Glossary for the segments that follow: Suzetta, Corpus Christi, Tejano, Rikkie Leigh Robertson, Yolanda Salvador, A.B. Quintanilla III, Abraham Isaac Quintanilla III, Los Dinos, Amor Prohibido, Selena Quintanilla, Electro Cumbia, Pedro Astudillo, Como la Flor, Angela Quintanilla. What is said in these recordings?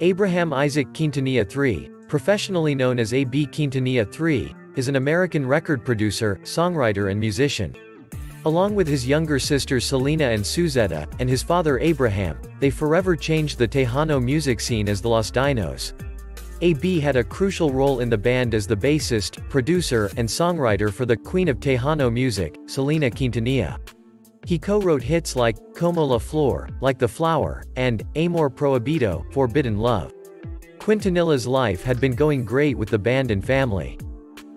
Abraham Isaac Quintanilla III, professionally known as A.B. Quintanilla III, is an American record producer, songwriter and musician. Along with his younger sisters Selena and Suzetta, and his father Abraham, they forever changed the Tejano music scene as the Los Dinos. A.B. had a crucial role in the band as the bassist, producer, and songwriter for the Queen of Tejano music, Selena Quintanilla. He co-wrote hits like Como la Flor, Like the Flower, and Amor Prohibido, Forbidden Love. Quintanilla's life had been going great with the band and family,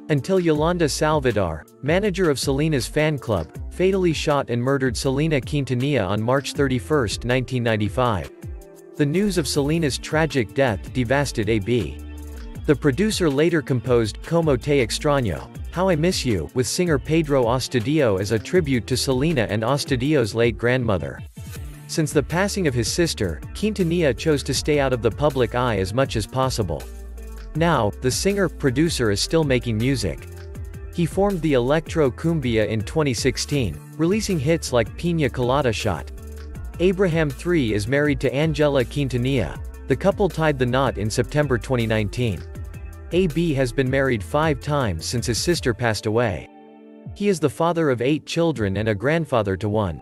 until Yolanda Salvador, manager of Selena's fan club, fatally shot and murdered Selena Quintanilla on March 31, 1995. The news of Selena's tragic death devastated A.B. The producer later composed Como te extraño, How I Miss You, with singer Pedro Astudillo as a tribute to Selena and Astudillo's late grandmother. Since the passing of his sister, Quintanilla chose to stay out of the public eye as much as possible. Now, the singer-producer is still making music. He formed the Electro Cumbia in 2016, releasing hits like Piña Colada Shot. Abraham III is married to Angela Quintanilla. The couple tied the knot in September 2019. A.B. has been married 5 times since his sister passed away. He is the father of 8 children and a grandfather to 1.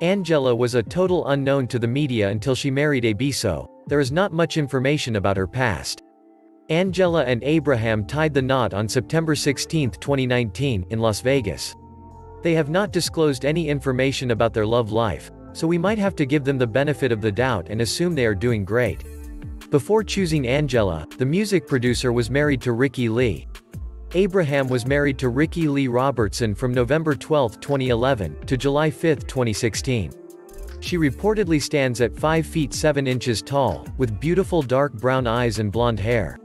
Angela was a total unknown to the media until she married A.B., so there is not much information about her past. Angela and Abraham tied the knot on September 16, 2019, in Las Vegas. They have not disclosed any information about their love life, so we might have to give them the benefit of the doubt and assume they are doing great. Before choosing Angela, the music producer was married to Rikkie Leigh. Abraham was married to Rikkie Leigh Robertson from November 12, 2011, to July 5, 2016. She reportedly stands at 5 feet 7 inches tall, with beautiful dark brown eyes and blonde hair.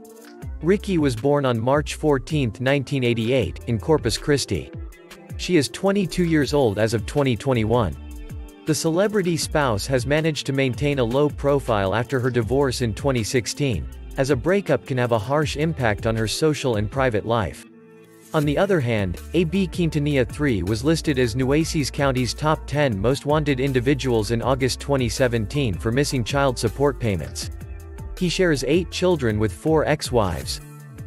Rikkie was born on March 14, 1988, in Corpus Christi. She is 22 years old as of 2021. The celebrity spouse has managed to maintain a low profile after her divorce in 2016, as a breakup can have a harsh impact on her social and private life. On the other hand, A.B. Quintanilla III was listed as Nueces County's top 10 most wanted individuals in August 2017 for missing child support payments. He shares 8 children with 4 ex-wives.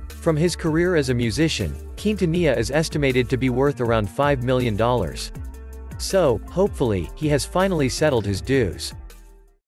From his career as a musician, Quintanilla is estimated to be worth around $5 million. So, hopefully, he has finally settled his dues.